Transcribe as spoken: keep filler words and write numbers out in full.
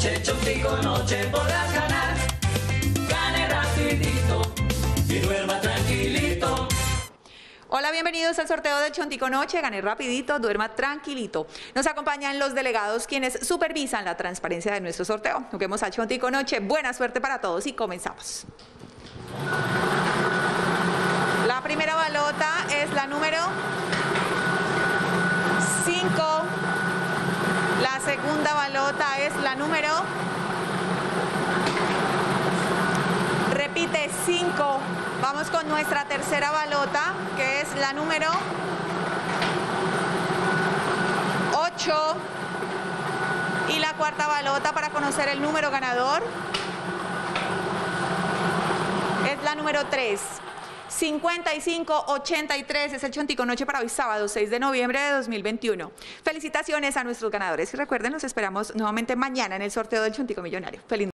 noche, Chontico Noche podrás ganar. Gane rapidito y duerma tranquilito. Hola, bienvenidos al sorteo de Chontico Noche. Gane rapidito, duerma tranquilito. Nos acompañan los delegados quienes supervisan la transparencia de nuestro sorteo. Nos vemos a Chontico Noche. Buena suerte para todos y comenzamos. La primera balota es la número cinco. La segunda balota es la número... Repite, cinco. Vamos con nuestra tercera balota, que es la número ocho. Y la cuarta balota para conocer el número ganador es la número tres. cincuenta y cinco ochenta y tres es el Chontico Noche para hoy, sábado seis de noviembre de dos mil veintiuno. Felicitaciones a nuestros ganadores y recuerden, los esperamos nuevamente mañana en el sorteo del Chontico Millonario. Feliz